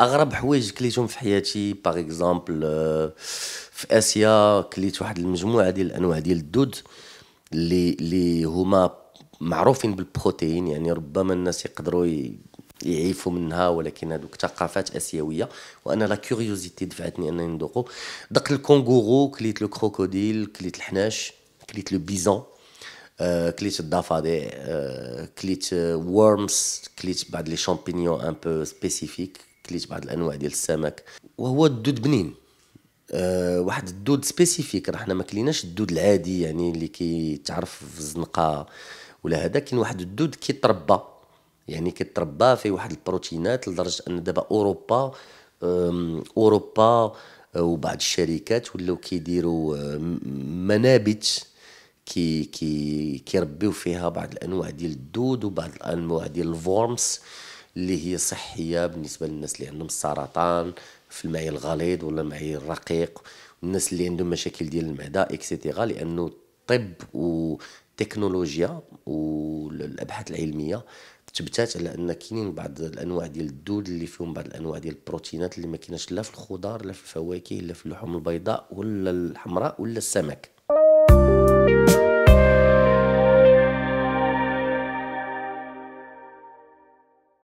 اغرب حوايج كليتهم في حياتي باغ اكزامبل في اسيا كليت واحد المجموعه ديال الانواع ديال الدود اللي هما معروفين بالبروتين، يعني ربما الناس يقدروا يعيفوا منها، ولكن هذوك ثقافات اسيويه، وانا لا كيوريوزيتي دفعتني انني ندوقو. دق الكونغورو، كليت لو كروكوديل، كليت الحناش، كليت لو بيزون، كليت الضفادع، كليت وورمز، كليت بعض لي شامبينيون ان بو سبيسيفيك، كليت بعض الانواع ديال السمك. وهو الدود بنين، واحد الدود سبيسيفيك، راه حنا ما كليناش الدود العادي يعني اللي كيتعرف في الزنقه ولا هذا. كاين واحد الدود كيتربى، يعني كيتربى فيه واحد البروتينات لدرجه ان دابا اوروبا وبعض الشركات ولاو كيديروا منابت كي كي كيربيو فيها بعض الانواع ديال الدود وبعض الانواع ديال الفورمس اللي هي صحيه بالنسبه للناس اللي عندهم السرطان في المعي الغليظ ولا المعي الرقيق، والناس اللي عندهم مشاكل ديال المعده اكسيتيرا، لانه الطب والتكنولوجيا والابحاث العلميه تبتات على ان كاينين بعض الانواع ديال الدود اللي فيهم بعض الانواع ديال البروتينات اللي ما كايناش لا في الخضار لا في الفواكه لا في اللحوم البيضاء ولا الحمراء ولا السمك.